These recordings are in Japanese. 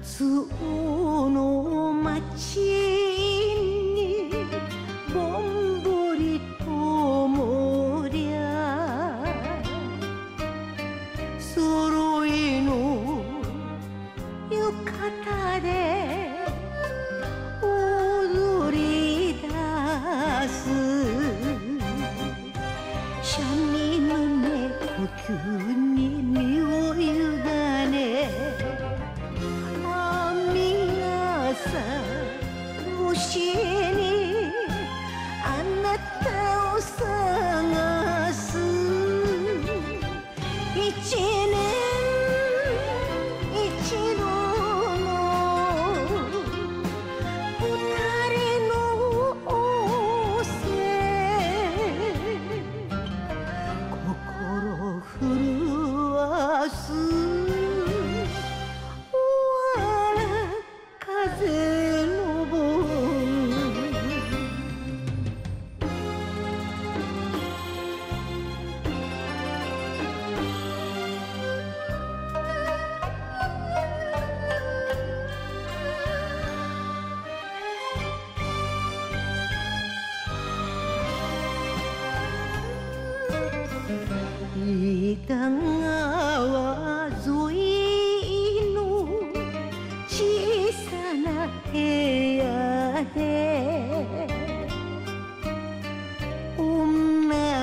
松尾の町にぼんぼりともりゃ揃いの浴衣で踊り出す三味の音呼吸に身を委ね星にあなたを探す一年一度の二人の逢瀬心震わす板川沿いの小さな部屋で女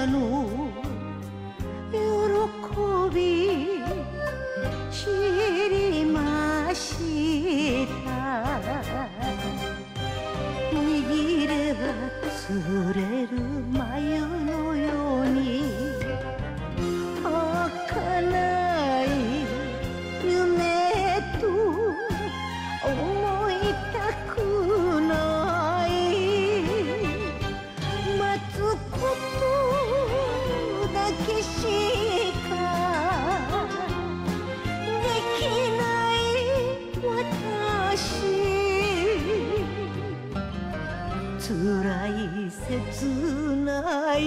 の喜び知りました握れば釣れる眉のように儚い夢と思いたくない待つことだけしかできない私辛い切ない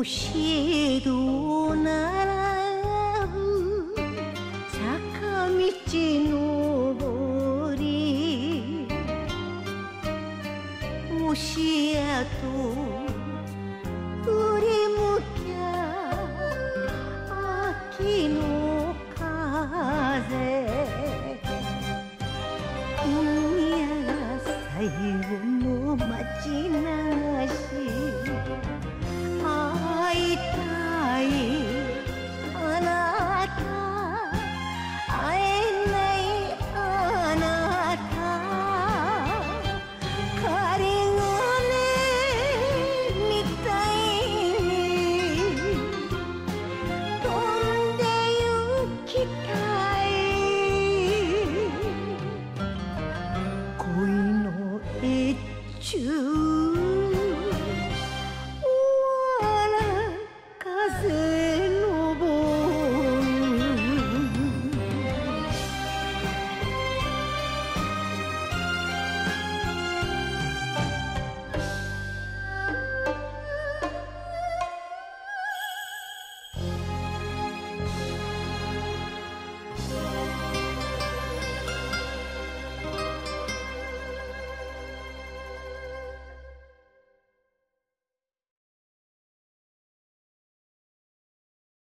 星戸並ぶ坂道のぼりもしやと振り向きゃ秋の風今夜が最後の街流し